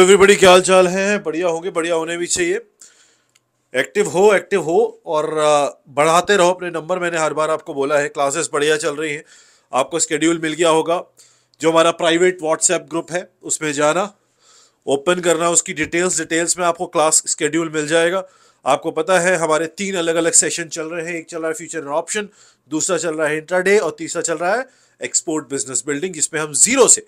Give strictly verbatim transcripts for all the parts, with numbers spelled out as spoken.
Everybody, क्या हाल चाल है? बढ़िया होंगे, बढ़िया होने भी चाहिए। एक्टिव हो एक्टिव हो और बढ़ाते रहो अपने नंबर। मैंने हर बार आपको बोला है, क्लासेस बढ़िया चल रही हैं, आपको स्केड्यूल मिल गया होगा। जो हमारा प्राइवेट व्हाट्सएप ग्रुप है उसमें जाना, ओपन करना, उसकी डिटेल्स डिटेल्स में आपको क्लास स्केड्यूल मिल जाएगा। आपको पता है हमारे तीन अलग अलग सेशन चल रहे हैं। एक चल रहा है फ्यूचर एंड ऑप्शन, दूसरा चल रहा है इंट्राडे और तीसरा चल रहा है एक्सपोर्ट बिजनेस बिल्डिंग, जिसमें हम जीरो से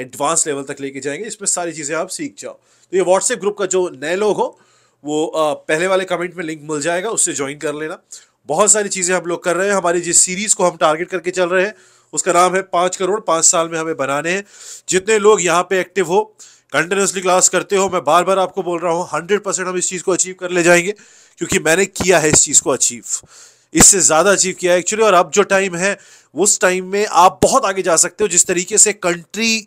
एडवांस लेवल तक लेके जाएंगे। इसमें सारी चीज़ें आप सीख जाओ। तो ये व्हाट्सएप ग्रुप का जो नए लोग हो वो आ, पहले वाले कमेंट में लिंक मिल जाएगा, उससे ज्वाइन कर लेना। बहुत सारी चीज़ें हम लोग कर रहे हैं। हमारी जिस सीरीज़ को हम टारगेट करके चल रहे हैं उसका नाम है पाँच करोड़ पाँच साल में हमें बनाने हैं। जितने लोग यहाँ पे एक्टिव हो, कंटिन्यूसली क्लास करते हो, मैं बार बार आपको बोल रहा हूँ, हंड्रेड परसेंट हम इस चीज़ को अचीव कर ले जाएंगे, क्योंकि मैंने किया है इस चीज़ को अचीव, इससे ज़्यादा अचीव किया है एक्चुअली। और अब जो टाइम है उस टाइम में आप बहुत आगे जा सकते हो। जिस तरीके से कंट्री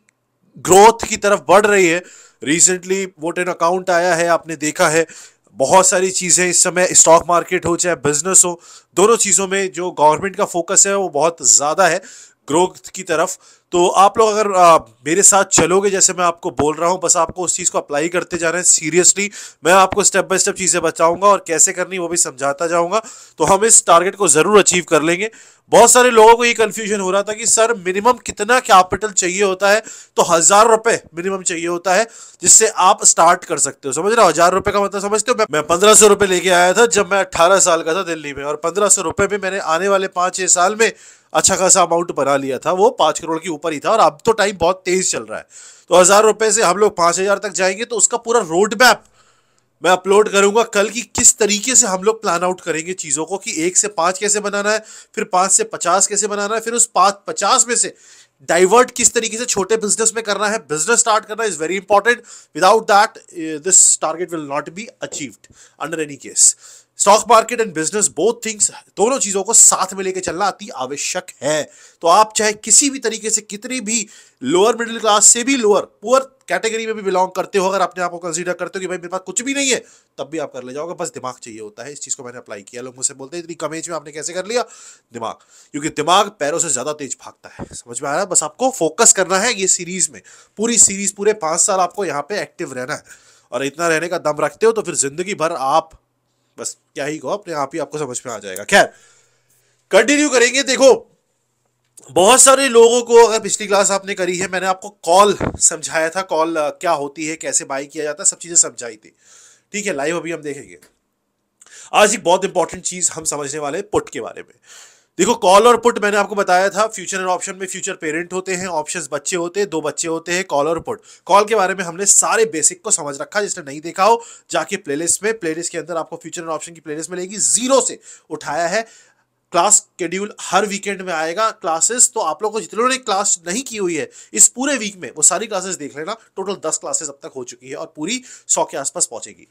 ग्रोथ की तरफ बढ़ रही है, रिसेंटली वोट एंड अकाउंट आया है, आपने देखा है। बहुत सारी चीज़ें इस समय, स्टॉक मार्केट हो चाहे बिजनेस हो, दोनों चीज़ों में जो गवर्नमेंट का फोकस है वो बहुत ज़्यादा है ग्रोथ की तरफ। तो आप लोग अगर आ, मेरे साथ चलोगे जैसे मैं आपको बोल रहा हूं, बस आपको उस चीज़ को अप्लाई करते जाना है सीरियसली। मैं आपको स्टेप बाय स्टेप चीज़ें बताऊंगा और कैसे करनी वो भी समझाता जाऊंगा। तो हम इस टारगेट को ज़रूर अचीव कर लेंगे। बहुत सारे लोगों को ये कन्फ्यूजन हो रहा था कि सर मिनिमम कितना कैपिटल चाहिए होता है? तो हज़ार रुपये मिनिमम चाहिए होता है जिससे आप स्टार्ट कर सकते हो। समझ रहे हो? हज़ार रुपये का मतलब समझते हो? मैं पंद्रह सौ रुपये लेके आया था जब मैं अट्ठारह साल का था दिल्ली में, और पंद्रह सौ रुपये में मैंने आने वाले पाँच छः साल में अच्छा खासा अमाउंट बना लिया था। वो पाँच करोड़ के ऊपर ही था। और अब तो टाइम बहुत तेज चल रहा है, तो हज़ार रुपये से हम लोग पाँच हज़ार तक जाएंगे। तो उसका पूरा रोड मैप मैं अपलोड करूंगा कल, की किस तरीके से हम लोग प्लान आउट करेंगे चीज़ों को, कि एक से पाँच कैसे बनाना है, फिर पाँच से पचास कैसे बनाना है, फिर उस पाँच पचास में से डाइवर्ट किस तरीके से छोटे बिजनेस में करना है। बिजनेस स्टार्ट करना is very important. Without that this target will not be achieved under any case. Stock market and business, both things, दोनों चीज़ों को साथ में लेके चलना अति आवश्यक है। तो आप चाहे किसी भी तरीके से, कितनी भी लोअर मिडिल क्लास से भी लोअर पुअर कैटेगरी में भी बिलोंग करते हो, अगर अपने आप को कंसीडर करते हो कि भाई मेरे पास कुछ भी नहीं है, तब भी आप कर ले जाओगे। बस दिमाग चाहिए होता है। इस चीज़ को मैंने अप्लाई किया। लोग मुझसे बोलते हैं इतनी कम एज में आपने कैसे कर लिया? दिमाग, क्योंकि दिमाग पैरों से ज़्यादा तेज भागता है। समझ में आ रहा है? बस आपको फोकस करना है ये सीरीज़ में, पूरी सीरीज़, पूरे पाँच साल आपको यहाँ पर एक्टिव रहना है। और इतना रहने का दम रखते हो तो फिर ज़िंदगी भर आप बस क्या ही कहो, अपने आप ही आपको समझ में आ जाएगा। खैर, कंटिन्यू करेंगे। देखो, बहुत सारे लोगों को, अगर पिछली क्लास आपने करी है, मैंने आपको कॉल समझाया था, कॉल क्या होती है, कैसे बाय किया जाता है, सब चीजें समझाई थी। ठीक है, लाइव अभी हम देखेंगे। आज एक बहुत इंपॉर्टेंट चीज हम समझने वाले हैं पुट के बारे में। देखो, कॉल और पुट मैंने आपको बताया था, फ्यूचर एंड ऑप्शन में फ्यूचर पेरेंट होते हैं, ऑप्शंस बच्चे होते हैं, दो बच्चे होते हैं। कॉल और पुट, कॉल के बारे में हमने सारे बेसिक को समझ रखा। जिसने नहीं देखा हो जाके प्लेलिस्ट में, प्लेलिस्ट के अंदर आपको फ्यूचर एंड ऑप्शन की प्लेलिस्ट मिलेगी। जीरो से उठाया है, क्लास शेड्यूल हर वीकेंड में आएगा क्लासेस। तो आप लोगों को जितने ने क्लास नहीं की हुई है इस पूरे वीक में, वो सारी क्लासेस देख लेना। टोटल दस क्लासेस अब तक हो चुकी है और पूरी सौ के आसपास पहुंचेगी।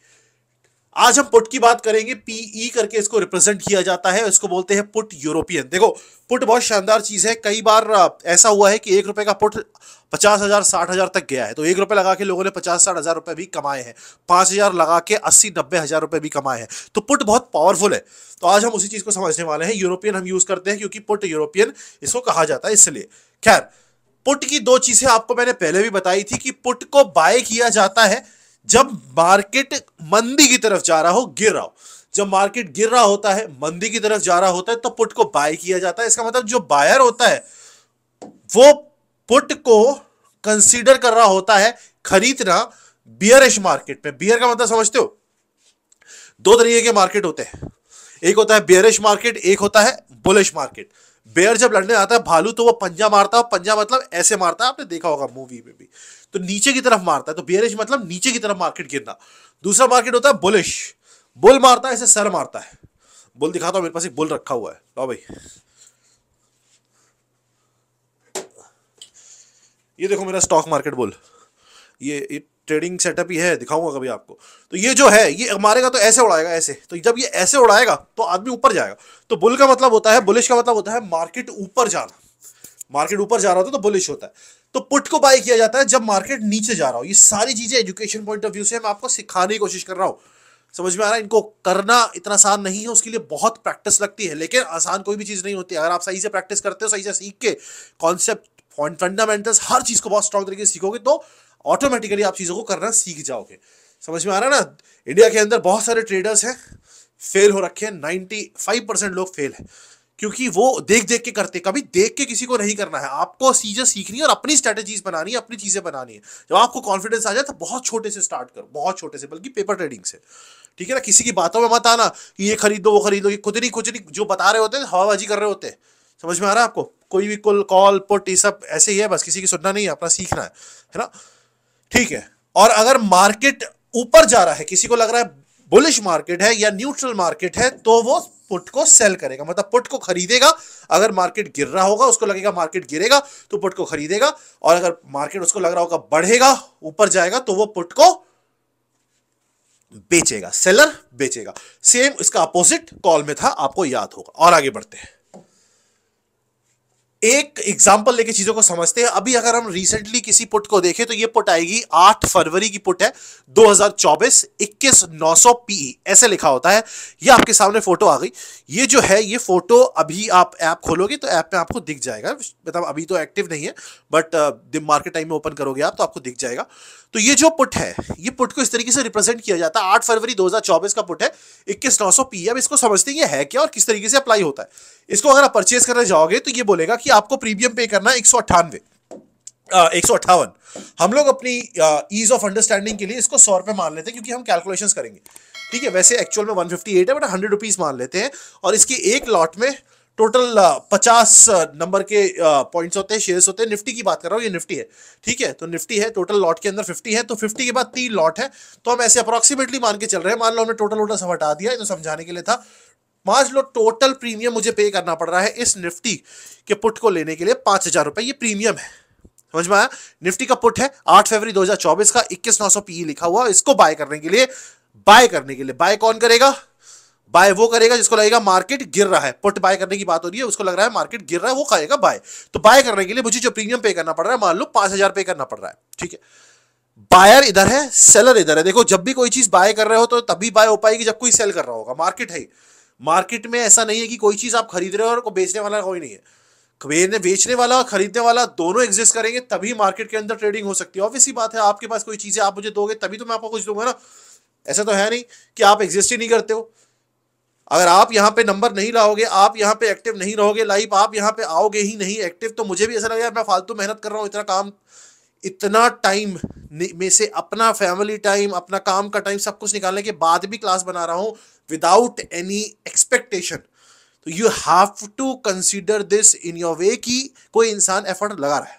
आज हम पुट की बात करेंगे। पीई करके इसको रिप्रेजेंट किया जाता है, इसको बोलते हैं पुट यूरोपियन। देखो, पुट बहुत शानदार चीज है। कई बार ऐसा हुआ है कि एक रुपए का पुट पचास हजार साठ हजार तक गया है, तो एक रुपए लगा के लोगों ने पचास साठ हजार रुपए भी कमाए हैं, पांच हजार लगा के अस्सी नब्बे हजार रुपए भी कमाए हैं। तो पुट बहुत पावरफुल है। तो आज हम उसी चीज को समझने वाले हैं। यूरोपियन हम यूज करते हैं क्योंकि पुट यूरोपियन इसको कहा जाता है, इसलिए। खैर, पुट की दो चीजें आपको मैंने पहले भी बताई थी कि पुट को बाय किया जाता है जब मार्केट मंदी की तरफ जा रहा हो, गिर रहा हो। जब मार्केट गिर रहा होता है, मंदी की तरफ जा रहा होता है, तो पुट को बाय किया जाता है। इसका मतलब जो बायर होता है वो पुट को कंसीडर कर रहा होता है खरीदना बियरिश मार्केट में। बियर का मतलब समझते हो? दो तरीके के मार्केट होते हैं, एक होता है बियरिश मार्केट, एक होता है बुलिश मार्केट। बेयर जब लड़ने आता है भालू, तो वो पंजा मारता है। पंजा मतलब ऐसे मारता है, आपने देखा होगा मूवी में भी, तो नीचे की तरफ मारता है। तो बेयरिश मतलब नीचे की तरफ मार्केट गिरना। दूसरा मार्केट होता है बुलिश, बुल मारता है, ऐसे सर मारता है। बुल दिखाता हूं, मेरे पास एक बुल रखा हुआ है। लो भाई, ये देखो मेरा स्टॉक मार्केट बुल। ये, ये ट्रेडिंग सेटअप ही है, दिखाऊंगा कभी आपको। तो ये जो है, ये मारेगा तो ऐसे उड़ाएगा, ऐसे। तो जब ये ऐसे उड़ाएगा तो आदमी ऊपर जाएगा। तो बुल का मतलब होता है, बुलिश का मतलब होता है मार्केट ऊपर जाना। मार्केट ऊपर जा रहा होता है तो बुलिश होता है। तो पुट को बाय किया जाता है जब मार्केट नीचे जा रहा हो। ये सारी चीजें एजुकेशन पॉइंट ऑफ व्यू से मैं आपको सिखाने की कोशिश कर रहा हूँ। समझ में आ रहा है? इनको करना इतना आसान नहीं है, उसके लिए बहुत प्रैक्टिस लगती है, लेकिन आसान कोई भी चीज़ नहीं होती। अगर आप सही से प्रैक्टिस करते हो, सही से सीख के, कॉन्सेप्ट, फंडामेंटल्स, हर चीज़ को बहुत स्ट्रॉन्ग तरीके से सीखोगे, तो ऑटोमेटिकली आप चीज़ों को करना सीख जाओगे। समझ में आ रहा है ना। इंडिया के अंदर बहुत सारे ट्रेडर्स हैं फेल हो रखे हैं, नाइन्टी फाइव परसेंट लोग फेल हैं क्योंकि वो देख देख के करते। कभी देख के किसी को नहीं करना है, आपको चीज़ें सीखनी है और अपनी स्ट्रेटेजीज बनानी है, अपनी चीज़ें बनानी है। जब आपको कॉन्फिडेंस आ जाए तो बहुत छोटे से स्टार्ट करो, बहुत छोटे से, बल्कि पेपर ट्रेडिंग से। ठीक है ना। किसी की बातों में मत आना कि ये खरीदो वो खरीदो, ये खुद नहीं कुछ नहीं जो बता रहे होते हैं हवाबाजी कर रहे होते हैं। समझ में आ रहा है आपको। कोई भी कुल कॉल पुट ये सब ऐसे ही है, बस किसी की सुनना नहीं है, अपना सीखना है, है ना। ठीक है। और अगर मार्केट ऊपर जा रहा है, किसी को लग रहा है बुलिश मार्केट है या न्यूट्रल मार्केट है, तो वो पुट को सेल करेगा, मतलब पुट को खरीदेगा। अगर मार्केट गिर रहा होगा उसको लगेगा मार्केट गिरेगा तो पुट को खरीदेगा, और अगर मार्केट उसको लग रहा होगा बढ़ेगा ऊपर जाएगा तो वो पुट को बेचेगा, सेलर बेचेगा। सेम इसका अपोजिट कॉल में था, आपको याद होगा। और आगे बढ़ते हैं, एक एग्जाम्पल लेके चीजों को समझते हैं। अभी अगर हम रिसेंटली किसी पुट को देखें तो ये पुट आएगी आठ फरवरी की पुट है दो हज़ार चौबीस, इक्कीस हज़ार नौ सौ पीई ऐसे लिखा होता है। ये आपके सामने फोटो आ गई। ये जो है ये फोटो अभी आप ऐप खोलोगे तो ऐप में आपको दिख जाएगा, मतलब अभी तो एक्टिव नहीं है बट दिन मार्केट टाइम में ओपन करोगे आप तो आपको दिख जाएगा। तो ये जो पुट है, ये पुट को इस तरीके से रिप्रेजेंट किया जाता है। आठ फरवरी दो हज़ार चौबीस का पुट है इक्कीस हज़ार नौ सौ पी। अब इसको समझते हैं ये है क्या और किस तरीके से अप्लाई होता है। इसको अगर आप परचेज करना जाओगे तो ये बोलेगा कि आपको प्रीमियम पे करना है एक सौ अट्ठानवे एक सौ अट्ठावन। हम लोग अपनी ईज ऑफ अंडरस्टैंडिंग के लिए इसको सौ रुपये मान लेते हैं क्योंकि हम कैलकुलेशन करेंगे। ठीक है। वैसे एक्चुअल में एक सौ अट्ठावन है बट हंड्रेड रुपीज मान लेते हैं। और इसके एक लॉट में टोटल पचास नंबर के पॉइंट्स होते हैं, शेयर्स होते हैं। निफ्टी की बात कर रहा हूँ, ये निफ्टी है। ठीक है। तो निफ्टी है, टोटल लॉट के अंदर पचास है, तो पचास के बाद तीन लॉट है, तो हम ऐसे अप्रोक्सीमेटली मान के चल रहे हैं। मान लो हमने टोटल टोटल सब हटा दिया, तो समझाने के लिए था। मान लो टोटल प्रीमियम मुझे पे करना पड़ रहा है इस निफ्टी के पुट को लेने के लिए पाँच हज़ार रुपये, ये प्रीमियम है। समझ में आया। निफ्टी का पुट है आठ फरवरी दो हज़ार चौबीस का, इक्कीस नौ सौ पी लिखा हुआ। इसको बाय करने के लिए बाय करने के लिए बाय कौन करेगा? बाय वो करेगा जिसको लगेगा मार्केट गिर रहा है। पुट बाय करने की बात हो रही है, उसको लग रहा है मार्केट गिर रहा है, वो खाएगा बाय। तो बाय करने के लिए मुझे जो प्रीमियम पे करना पड़ रहा है, मान लो पांच हजार पे करना पड़ रहा है। ठीक है। बायर इधर है, सेलर इधर है। देखो, जब भी कोई चीज बाय कर रहे हो तो तभी बाय हो पाएगी जब कोई सेल कर रहा होगा। मार्केट है, मार्केट में ऐसा नहीं है कि कोई चीज आप खरीद रहे हो और बेचने वाला कोई नहीं है। बेचने वाला और खरीदने वाला दोनों एग्जिस्ट करेंगे तभी मार्केट के अंदर ट्रेडिंग हो सकती है। ऑब्वियस सी बात है, आपके पास कोई चीज है, आप मुझे दोगे तभी तो मैं आपको कुछ दूंगा ना। ऐसा तो है नहीं कि आप एग्जिस्ट ही नहीं करते हो। अगर आप यहाँ पे नंबर नहीं लाओगे, आप यहाँ पे एक्टिव नहीं रहोगे, लाइव आप यहाँ पे आओगे ही नहीं एक्टिव, तो मुझे भी ऐसा लगेगा मैं फालतू मेहनत कर रहा हूँ। इतना काम, इतना टाइम में से अपना फैमिली टाइम, अपना काम का टाइम, सब कुछ निकालने के बाद भी क्लास बना रहा हूँ विदाउट एनी एक्सपेक्टेशन। तो you have to consider this in your way कि कोई इंसान एफर्ट लगा रहा है,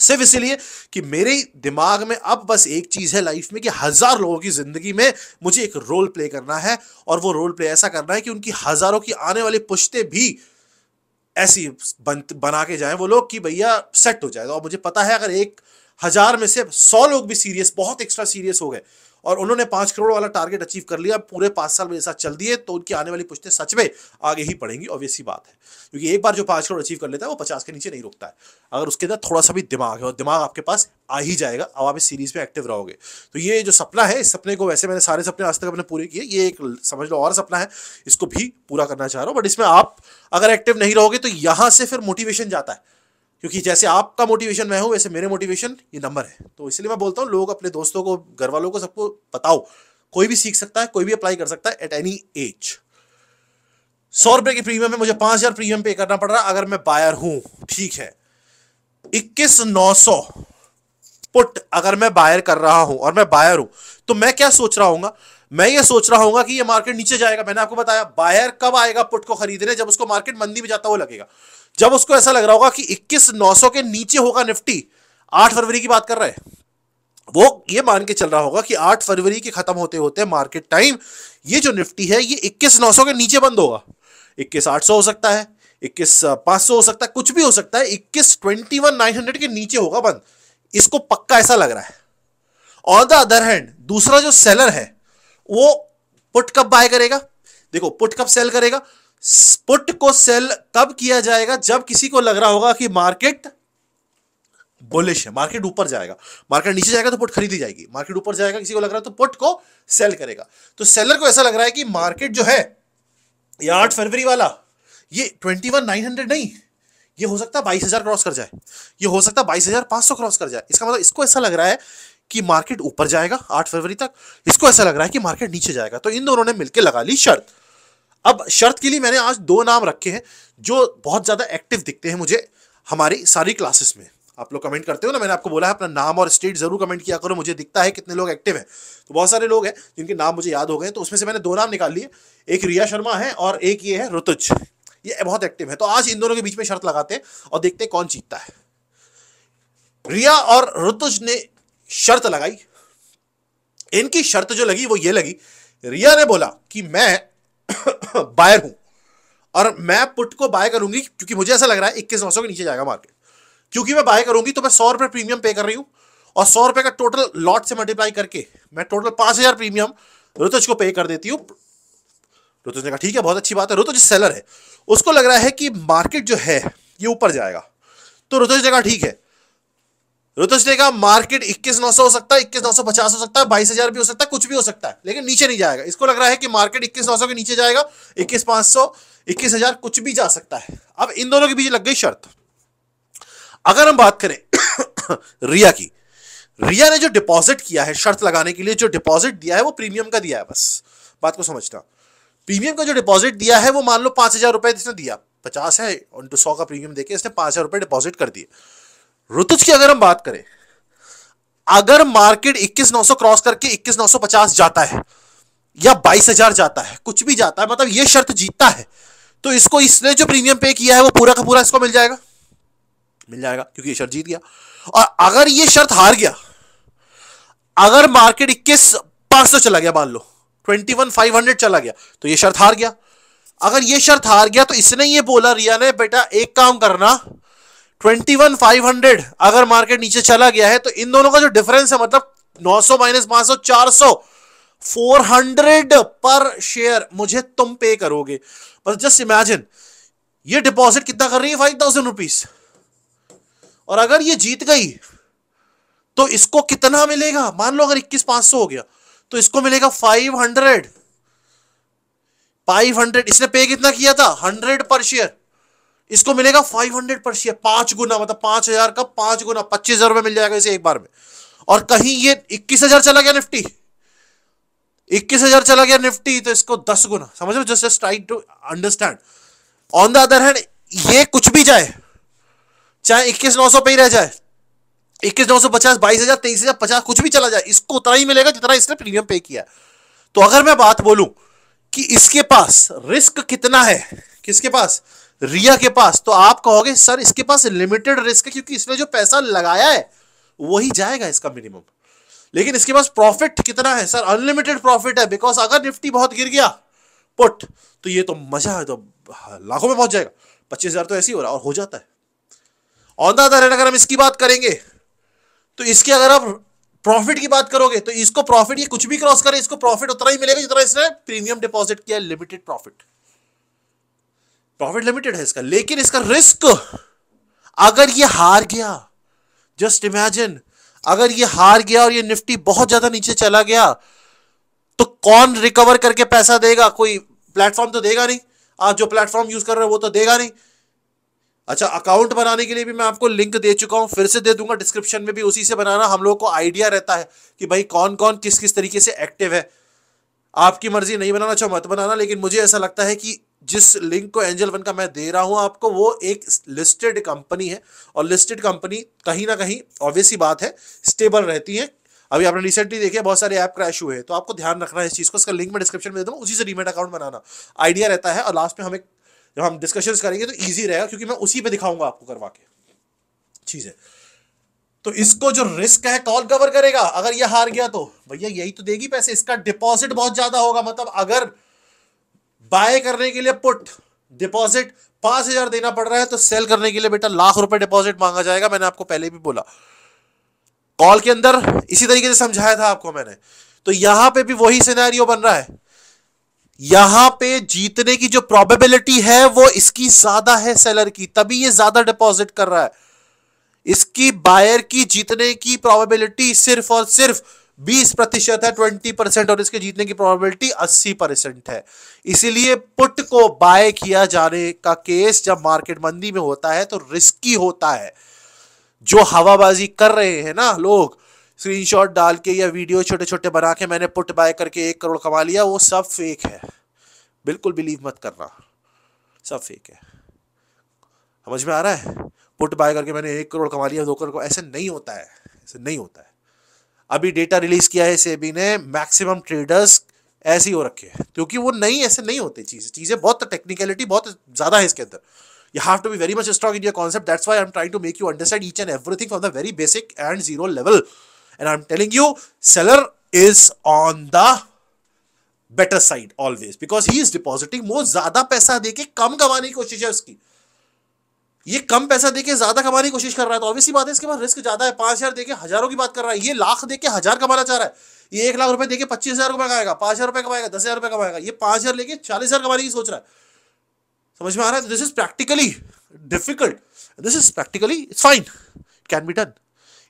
सिर्फ इसीलिए कि मेरे दिमाग में अब बस एक चीज़ है लाइफ में कि हज़ार लोगों की ज़िंदगी में मुझे एक रोल प्ले करना है, और वो रोल प्ले ऐसा करना है कि उनकी हज़ारों की आने वाली पुश्तें भी ऐसी बन बना के जाएं वो लोग कि भैया सेट हो जाएगा। और मुझे पता है अगर एक हज़ार में से सौ लोग भी सीरियस, बहुत एक्स्ट्रा सीरियस हो गए और उन्होंने पाँच करोड़ वाला टारगेट अचीव कर लिया, पूरे पाँच साल मेरे साथ चल दिए, तो उनकी आने वाली पुश्तें सच में आगे ही पढ़ेंगी। ऑब्वियस सी बात है, क्योंकि एक बार जो पाँच करोड़ अचीव कर लेता है वो पचास के नीचे नहीं रुकता है। अगर उसके अंदर थोड़ा सा भी दिमाग है, और दिमाग आपके पास आ ही जाएगा अब आप इस सीरीज़ में एक्टिव रहोगे। तो ये जो सपना है, इस सपने को, वैसे मैंने सारे सपने आज तक अपने पूरे किए, ये एक समझ लो और सपना है, इसको भी पूरा करना चाह रहा हूँ। बट इसमें आप अगर एक्टिव नहीं रहोगे तो यहाँ से फिर मोटिवेशन जाता है, क्योंकि जैसे आपका मोटिवेशन मैं हूँ वैसे मेरे मोटिवेशन ये नंबर है। तो इसलिए मैं बोलता हूँ लोग अपने दोस्तों को, घर वालों को, सबको बताओ, कोई भी सीख सकता है, कोई भी अप्लाई कर सकता है एट एनी एज। सौ रुपये के प्रीमियम में मुझे पाँच हज़ार प्रीमियम पे करना पड़ रहा है अगर मैं बायर हूँ। ठीक है। इक्कीस नौ सौ पुट अगर मैं बायर कर रहा हूँ और मैं बायर हूँ तो मैं क्या सोच रहा हूँ? मैं ये सोच रहा हूँ कि ये मार्केट नीचे जाएगा। मैंने आपको बताया बायर कब आएगा पुट को खरीदने, जब उसको मार्केट मंदी में जाता हुआ लगेगा, जब उसको ऐसा लग रहा होगा कि इक्कीस हज़ार नौ सौ के नीचे होगा निफ्टी। आठ फरवरी की बात कर रहे हैं, वो ये मान के चल रहा होगा कि आठ फरवरी के खत्म होते होते मार्केट टाइम ये जो निफ्टी है ये इक्कीस हज़ार नौ सौ के नीचे बंद होगा। इक्कीस हज़ार आठ सौ हो सकता है, इक्कीस हज़ार पाँच सौ हो सकता है, कुछ भी हो सकता है। इक्कीस इक्कीस हज़ार नौ सौ के नीचे होगा बंद, इसको पक्का ऐसा लग रहा है। ऑन द अदर हैंड दूसरा जो सेलर है वो पुट कब बाय करेगा? देखो, पुट कब सेल करेगा? पुट को सेल कब किया जाएगा? जब किसी को लग रहा होगा कि मार्केट बुलिश है, मार्केट ऊपर जाएगा। मार्केट नीचे जाएगा तो पुट खरीदी जाएगी, मार्केट ऊपर जाएगा किसी को लग रहा है तो पुट को सेल करेगा। तो सेलर को ऐसा लग रहा है कि मार्केट जो है ये आठ फरवरी वाला ये ट्वेंटी वन नाइन हंड्रेड नहीं, ये हो सकता है बाईस हजार क्रॉस कर जाए, ये हो सकता है बाईस हजार पाँच सौ क्रॉस कर जाए। इसका मतलब इसको ऐसा लग रहा है कि मार्केट ऊपर जाएगा आठ फरवरी तक, इसको ऐसा लग रहा है कि मार्केट नीचे जाएगा। तो इन दोनों ने मिलकर लगा ली शर्त। अब शर्त के लिए मैंने आज दो नाम रखे हैं जो बहुत ज़्यादा एक्टिव दिखते हैं मुझे हमारी सारी क्लासेस में। आप लोग कमेंट करते हो ना, मैंने आपको बोला है अपना नाम और स्टेट जरूर कमेंट किया करो, मुझे दिखता है कितने लोग एक्टिव हैं। तो बहुत सारे लोग हैं जिनके नाम मुझे याद हो गए, तो उसमें से मैंने दो नाम निकाल लिए, एक रिया शर्मा है और एक ये है ऋतुज, ये बहुत एक्टिव है। तो आज इन दोनों के बीच में शर्त लगाते हैं और देखते हैं कौन जीतता है। रिया और ऋतुज ने शर्त लगाई। इनकी शर्त जो लगी वो ये लगी, रिया ने बोला कि मैं बायर हूं और मैं पुट को बाय करूंगी क्योंकि मुझे ऐसा लग रहा है इक्कीस नौ सौ के नीचे जाएगा मार्केट। क्योंकि मैं बाय करूंगी तो मैं सौ रुपये प्रीमियम पे कर रही हूं और सौ रुपये का टोटल लॉट से मल्टीप्लाई करके मैं टोटल पांच हजार प्रीमियम ऋतुज को पे कर देती हूँ। ऋतुज ने कहा ठीक है, बहुत अच्छी बात है। ऋतुज सेलर है, उसको लग रहा है कि मार्केट जो है ये ऊपर जाएगा। तो ऋतुज ने कहा ठीक है। ऋतुज ने कहा मार्केट इक्कीस नौ सौ हो सकता है, इक्कीस नौ सौ पचास हो सकता है, बाईस हजार भी हो सकता है, कुछ भी हो सकता है, लेकिन नीचे नहीं जाएगा। इसको लग रहा है कि मार्केट इक्कीस नौ सौ के नीचे जाएगा, इक्कीस पांच सौ, इक्कीस हजार कुछ भी जा सकता है। अब इन दोनों के बीच लग गई शर्त। अगर हम बात करें रिया की, रिया ने जो डिपॉजिट किया है शर्त लगाने के लिए, जो डिपॉजिट दिया है वो प्रीमियम का दिया है। बस बात को समझना, प्रीमियम का जो डिपॉजिट दिया है वो मान लो पांच हजार रुपए इसने दिया, पचास है इंटू सौ का प्रीमियम देके इसने पांच हजार रुपए डिपॉजिट कर दिए। ऋतुज की अगर हम बात करें, अगर मार्केट इक्कीस नौ सौ क्रॉस करके इक्कीस नौ सौ पचास जाता है या बाईस हजार जाता है, कुछ भी जाता है, मतलब ये शर्त जीतता है तो इसको इसने जो प्रीमियम पे किया है वो पूरा का पूरा इसको मिल जाएगा, मिल जाएगा क्योंकि ये शर्त जीत गया। और अगर ये शर्त हार गया, अगर मार्केट इक्कीस पांच सौ चला गया, मान लो ट्वेंटी वन फाइव हंड्रेड चला गया, तो ये शर्त हार गया। अगर ये शर्त हार गया तो इसने ये बोला रिया ने, बेटा एक काम करना, ट्वेंटी वन फाइव हंड्रेड अगर मार्केट नीचे चला गया है तो इन दोनों का जो डिफरेंस है, मतलब नौ सौ माइनस पांच सौ चार सौ फोर हंड्रेड पर शेयर मुझे तुम पे करोगे। बस जस्ट इमेजिन ये डिपॉजिट कितना कर रही है, फाइव थाउजेंड रुपीज, और अगर ये जीत गई तो इसको कितना मिलेगा, मान लो अगर इक्कीस पांच सौ हो गया तो इसको मिलेगा फाइव हंड्रेड। फाइव हंड्रेड इसने पे कितना किया था, हंड्रेड पर शेयर, इसको मिलेगा फाइव हंड्रेड पर शेयर, पांच गुना, मतलब पांच हजार का पांच गुना, पच्चीस हजार रुपये मिल जाएगा इसे एक बार में। और कहीं ये इक्कीस हजार चला गया निफ्टी, इक्कीस हजार चला गया निफ्टी तो इसको दस गुना, समझ लो, just try to understand. On the other hand ये कुछ भी जाए, चाहे इक्कीस नौ सौ पे ही रह जाए, इक्कीस नौ सौ पचास, बाईस हजार, तेईस हजार पचास, कुछ भी चला जाए, इसको उतना ही मिलेगा जितना इसने प्रीमियम पे किया। तो अगर मैं बात बोलूं कि इसके पास रिस्क कितना है, किसके पास, रिया के पास, तो आप कहोगे सर इसके पास लिमिटेड रिस्क है क्योंकि इसने जो पैसा लगाया है वही जाएगा इसका मिनिमम। लेकिन इसके पास प्रॉफिट कितना है, सर अनलिमिटेड प्रॉफिट है, बिकॉज अगर निफ्टी बहुत गिर गया पुट तो ये तो मजा है, तो लाखों में पहुंच जाएगा, पच्चीस हजार तो ऐसे ही हो रहा है और हो जाता है। ऑन द अदर हैंड अगर हम इसकी बात करेंगे तो इसके अगर आप प्रॉफिट की बात करोगे तो इसको प्रॉफिट, ये कुछ भी क्रॉस करे इसको प्रॉफिट उतना ही मिलेगा जितना इसने प्रीमियम डिपॉजिट किया, लिमिटेड प्रॉफिट, प्रॉफिट लिमिटेड है इसका। लेकिन इसका रिस्क, अगर ये हार गया, जस्ट इमेजिन अगर ये हार गया और ये निफ्टी बहुत ज्यादा नीचे चला गया तो कौन रिकवर करके पैसा देगा, कोई प्लेटफॉर्म तो देगा नहीं, आप जो प्लेटफॉर्म यूज कर रहे हो वो तो देगा नहीं। अच्छा, अकाउंट बनाने के लिए भी मैं आपको लिंक दे चुका हूं, फिर से दे दूंगा डिस्क्रिप्शन में भी, उसी से बनाना, हम लोगों को आइडिया रहता है कि भाई कौन कौन किस किस तरीके से एक्टिव है। आपकी मर्जी, नहीं बनाना चाहो मत बनाना, लेकिन मुझे ऐसा लगता है कि जिस लिंक को एंजल वन का मैं दे रहा हूं आपको, वो एक लिस्टेड कंपनी है और लिस्टेड कंपनी कहीं ना कहीं ऑब्वियस ही बात है स्टेबल रहती है। अभी आपने रिसेंटली देखे बहुत सारे ऐप क्रैश हुए, तो आपको ध्यान रखना है इस चीज़ को। इसका लिंक मैं डिस्क्रिप्शन में दे दूँगा, उसी से डीमैट अकाउंट बनाना, आइडिया रहता है और लास्ट में हमें जब हम डिस्कशंस करेंगे तो इजी रहेगा क्योंकि मैं उसी पे दिखाऊंगा आपको करवा के चीज़ें। तो इसको जो रिस्क है कौन कवर करेगा, अगर ये हार गया तो भैया यही तो देगी पैसे, इसका डिपॉजिट बहुत ज़्यादा होगा, मतलब अगर बाय करने के लिए पुट डिपॉजिट पाँच हजार देना पड़ रहा है तो सेल करने के लिए बेटा लाख रुपये डिपॉजिट मांगा जाएगा। मैंने आपको पहले भी बोला, कॉल के अंदर इसी तरीके से समझाया था आपको मैंने, तो यहाँ पर भी वही सिनेरियो बन रहा है। यहां पे जीतने की जो प्रोबेबिलिटी है वो इसकी ज्यादा है सेलर की, तभी ये ज्यादा डिपॉजिट कर रहा है। इसकी बायर की जीतने की प्रोबेबिलिटी सिर्फ और सिर्फ बीस प्रतिशत है, बीस परसेंट और इसके जीतने की प्रोबेबिलिटी अस्सी परसेंट है। इसीलिए पुट को बाय किया जाने का केस जब मार्केट मंदी में होता है तो रिस्की होता है। जो हवाबाजी कर रहे हैं ना लोग, स्क्रीनशॉट डाल के या वीडियो छोटे छोटे बना के मैंने पुट बाय करके एक करोड़ कमा लिया, वो सब फेक है। बिल्कुल बिलीव मत करना, सब फेक है। समझ में आ रहा है? पुट बाय करके मैंने एक करोड़ कमा लिया, दो करोड़ कमा, ऐसे नहीं होता है, ऐसे नहीं होता है। अभी डेटा रिलीज किया है सेबी ने, मैक्सिमम ट्रेडर्स ऐसे ही हो रखे हैं, क्योंकि वो नहीं, ऐसे नहीं होते चीज़ें। चीज़ें बहुत टेक्निकलिटी बहुत ज़्यादा है इसके अंदर। You have to be very much strong in your concept, that's why I am trying to make you understand each and everything from the very basic and zero level, and I am telling you seller is on the better side always, because he is depositing more. ज़्यादा पैसा देके कम कमाने की कोशिश है उसकी, ये कम पैसा देके ज्यादा कमाने की कोशिश कर रहा है तो ऑब्वियसली बात है इसके पास रिस्क ज्यादा है। पांच हजार देके हजारों की बात कर रहा है, ये लाख देके हजार कमाना चाह रहा है, ये एक लाख रुपए देके पच्चीस हजार रुपए कमाएगा, पांच हजार रुपए कमाएगा, दस हजार रुपए कमाएगा, ये पांच हजार लेके चालीस हजार कमाने की सोच रहा है। समझ में आ रहा है? This is practically difficult, this is practically it's fine, can be done.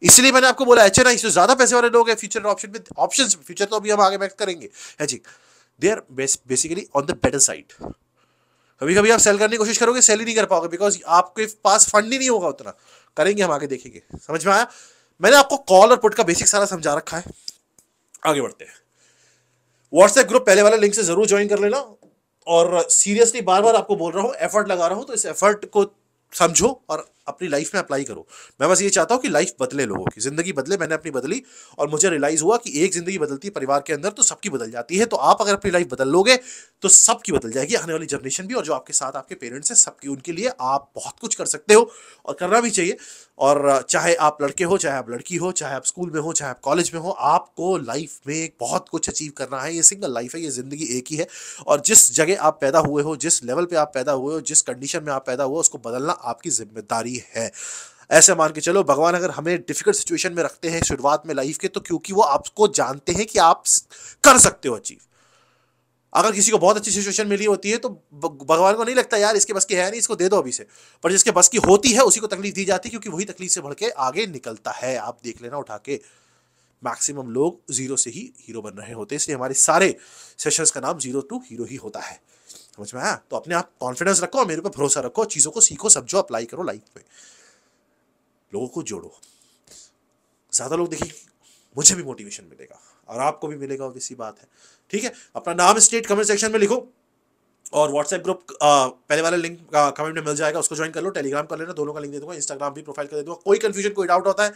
इसलिए मैंने आपको बोला एच एन आई जो ज्यादा पैसे वाले लोग हैं फ्यूचर ऑप्शन में, ऑप्शन फ्यूचर तो अभी हम आगे मैक्स करेंगे है जी, they are basically on the better side. कभी कभी आप सेल करने की कोशिश करोगे, सेल ही नहीं कर पाओगे, बिकॉज आपके पास फंड ही नहीं होगा उतना। करेंगे हम आगे, देखेंगे। समझ में आया? मैंने आपको कॉल और पुट का बेसिक सारा समझा रखा है। आगे बढ़ते हैं। व्हाट्सएप ग्रुप पहले वाले लिंक से जरूर ज्वाइन कर लेना, और सीरियसली बार बार आपको बोल रहा हूँ, एफर्ट लगा रहा हूँ, तो इस एफर्ट को समझो और अपनी लाइफ में अप्लाई करो। मैं बस ये चाहता हूँ कि लाइफ बदले लोगों की, जिंदगी बदले। मैंने अपनी बदली और मुझे रियलाइज हुआ कि एक जिंदगी बदलती है परिवार के अंदर तो सबकी बदल जाती है। तो आप अगर अपनी लाइफ बदल लोगे तो सबकी बदल जाएगी, आने वाली जनरेशन भी, और जो आपके साथ आपके पेरेंट्स हैं सबकी। उनके लिए आप बहुत कुछ कर सकते हो और करना भी चाहिए। और चाहे आप लड़के हो, चाहे आप लड़की हो, चाहे आप स्कूल में हो, चाहे आप कॉलेज में हो, आपको लाइफ में बहुत कुछ अचीव करना है। ये सिंगल लाइफ है, ये जिंदगी एक ही है, और जिस जगह आप पैदा हुए हो, जिस लेवल पे आप पैदा हुए हो, जिस कंडीशन में आप पैदा हुए हो, उसको बदलना आपकी जिम्मेदारी है। ऐसे मान के चलो भगवान अगर हमें डिफिकल्ट सिचुएशन में रखते हैं शुरुआत में लाइफ के, तो क्योंकि वो आपको जानते हैं कि आप कर सकते हो अचीव। अगर किसी को बहुत अच्छी सिचुएशन मिली होती है तो भगवान को नहीं लगता यार इसके बस की है नहीं, इसको दे दो अभी से, पर जिसके बस की होती है उसी को तकलीफ दी जाती है, क्योंकि वही तकलीफ से भर के आगे निकलता है। आप देख लेना उठा के, मैक्सिमम लोग जीरो से ही हीरो बन रहे होते हैं, इसलिए हमारे सारे सेशंस का नाम जीरो टू हीरो ही होता है। समझ में आया? तो अपने आप कॉन्फिडेंस रखो और मेरे पर भरोसा रखो, चीज़ों को सीखो, समझो, अप्लाई करो लाइफ में, लोगों को जोड़ो, ज़्यादा लोग देखेंगे, मुझे भी मोटिवेशन मिलेगा और आपको भी मिलेगा, ऑब्वियस सी बात है। ठीक है, अपना नाम स्टेट कमेंट सेक्शन में लिखो, और व्हाट्सएप ग्रुप पहले वाला लिंक कमेंट में मिल जाएगा, उसको ज्वाइन कर लो। टेलीग्राम कर लेना, दोनों का लिंक दे दूंगा, इंस्टाग्राम भी प्रोफाइल कर दे दूंगा। कोई कंफ्यूजन कोई डाउट होता है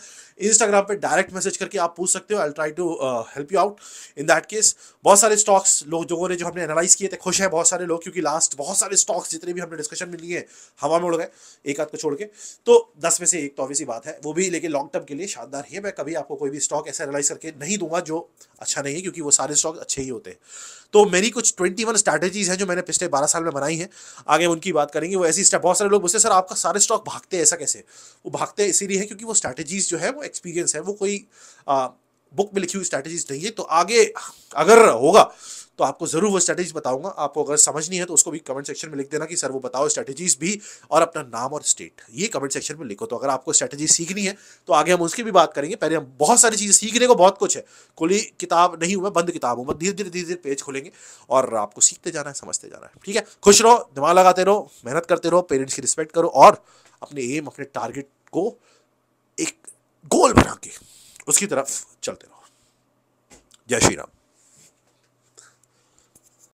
इंस्टाग्राम पे डायरेक्ट मैसेज करके आप पूछ सकते हो, I try to help you out in that case. बहुत सारे स्टॉक्स लोग जो ने जो हमने एनालाइज किए थे, खुश है बहुत सारे लोग, क्योंकि लास्ट बहुत सारे स्टॉक्स जितने भी हमने डिस्कशन में लिए हवा में उड़ गए, एक आध को छोड़ के, तो दस में से एक तो ऑब्वियस बात है, वो भी लेकिन लॉन्ग टर्म के लिए शानदार है। मैं कभी आपको कोई भी स्टॉक ऐसा एनालाइज करके नहीं दूंगा जो अच्छा नहीं है, क्योंकि वो सारे स्टॉक अच्छे ही होते हैं। तो मेरी कुछ ट्वेंटी वन स्ट्रैटेजीज हैं जो मैंने पिछले बारह साल में बनाई है, आगे उनकी बात करेंगे। वो ऐसी स्टेप, बहुत सारे लोग मुझसे सर आपका सारे स्टॉक भागते हैं, ऐसा कैसे? वो भागते हैं इसीलिए है क्योंकि वो स्ट्रैटेजीज जो है वो एक्सपीरियंस है, वो कोई आ, बुक में लिखी हुई स्ट्रैटेजीज नहीं है। तो आगे अगर होगा तो आपको ज़रूर वो स्ट्रैटेजीज बताऊंगा। आपको अगर समझ नहीं है तो उसको भी कमेंट सेक्शन में लिख देना कि सर वो बताओ स्ट्रैटेजीज भी, और अपना नाम और स्टेट ये कमेंट सेक्शन में लिखो। तो अगर आपको स्ट्रैटेजी सीखनी है तो आगे हम उसकी भी बात करेंगे। पहले हम बहुत सारी चीज़ें सीखने को, बहुत कुछ है, खुली किताब नहीं हूँ मैं, बंद किताब हूँ मैं, धीरे धीरे धीरे धीरे पेज खोलेंगे और आपको सीखते जाना है, समझते जाना है। ठीक है, खुश रहो, दिमाग लगाते रहो, मेहनत करते रहो, पेरेंट्स की रिस्पेक्ट करो, और अपने एम, अपने टारगेट को एक गोल बना के उसकी तरफ चलते रहो। जय श्री राम।